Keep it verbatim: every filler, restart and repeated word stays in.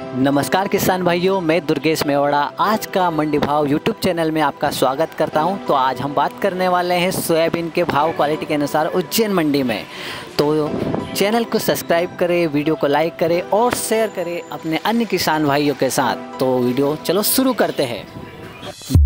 नमस्कार किसान भाइयों, मैं दुर्गेश मेवाड़ा आज का मंडी भाव यूट्यूब चैनल में आपका स्वागत करता हूं। तो आज हम बात करने वाले हैं सोयाबीन के भाव क्वालिटी के अनुसार उज्जैन मंडी में। तो चैनल को सब्सक्राइब करें, वीडियो को लाइक करें और शेयर करें अपने अन्य किसान भाइयों के साथ। तो वीडियो चलो शुरू करते हैं।